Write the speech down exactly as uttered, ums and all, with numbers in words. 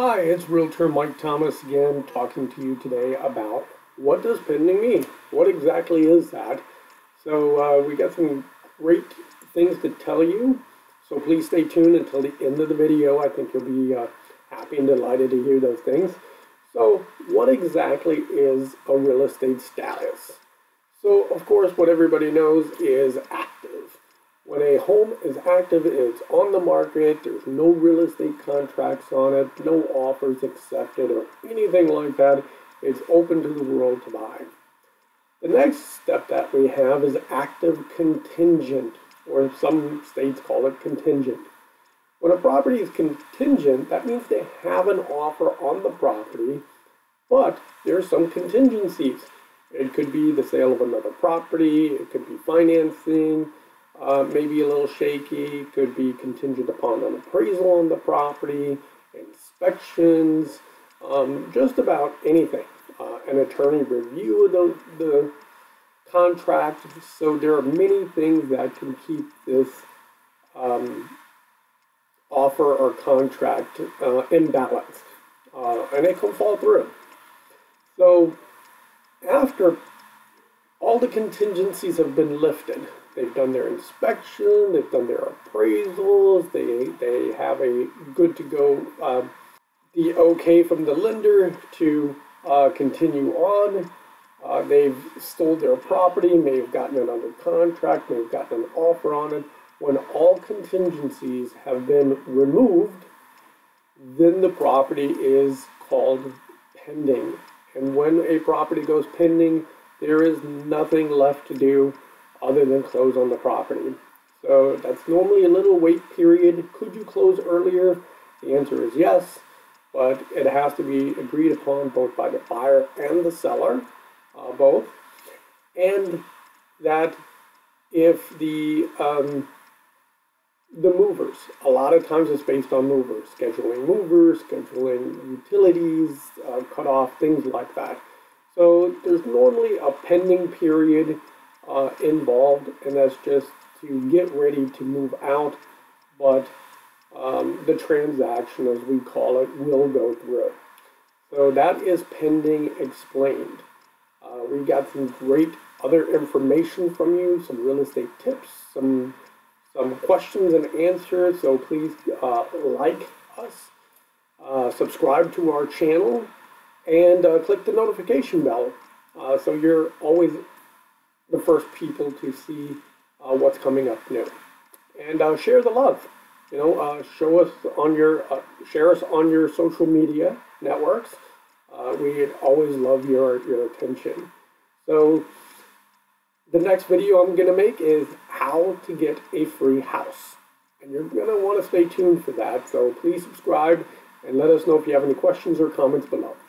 Hi, it's Realtor Mike Thomas again, talking to you today about what does pending mean? What exactly is that? So uh, we got some great things to tell you, so please stay tuned until the end of the video. I think you'll be uh, happy and delighted to hear those things. So what exactly is a real estate status? So of course what everybody knows is active. When a home is active, it's on the market, there's no real estate contracts on it, no offers accepted or anything like that. It's open to the world to buy. The next step that we have is active contingent, or some states call it contingent. When a property is contingent, that means they have an offer on the property, but there's some contingencies. It could be the sale of another property, it could be financing, Uh, maybe a little shaky, could be contingent upon an appraisal on the property, inspections, um, just about anything. Uh, an attorney review of the, the contract. So there are many things that can keep this um, offer or contract uh, in balance, uh, and it can fall through. So after all the contingencies have been lifted, they've done their inspection, they've done their appraisals, they, they have a good-to-go, uh, the okay from the lender to uh, continue on. Uh, they've sold their property, may have gotten it under contract, may have gotten an offer on it. When all contingencies have been removed, then the property is called pending. And when a property goes pending, there is nothing left to do other than close on the property. So that's normally a little wait period. Could you close earlier? The answer is yes, but it has to be agreed upon both by the buyer and the seller, uh, both. And that if the, um, the movers, a lot of times it's based on movers, scheduling movers, scheduling utilities, uh, cutoff, things like that. So there's normally a pending period Uh, involved, and that's just to get ready to move out, but um, the transaction, as we call it, will go through. So that is pending explained. Uh, we got some great other information from you, some real estate tips, some some questions and answers. So please uh, like us, uh, subscribe to our channel, and uh, click the notification bell uh, so you're always the first people to see uh, what's coming up new, and uh, share the love. You know, uh, show us on your, uh, share us on your social media networks. Uh, we always love your your attention. So, the next video I'm gonna make is how to get a free house, and you're gonna want to stay tuned for that. So please subscribe and let us know if you have any questions or comments below.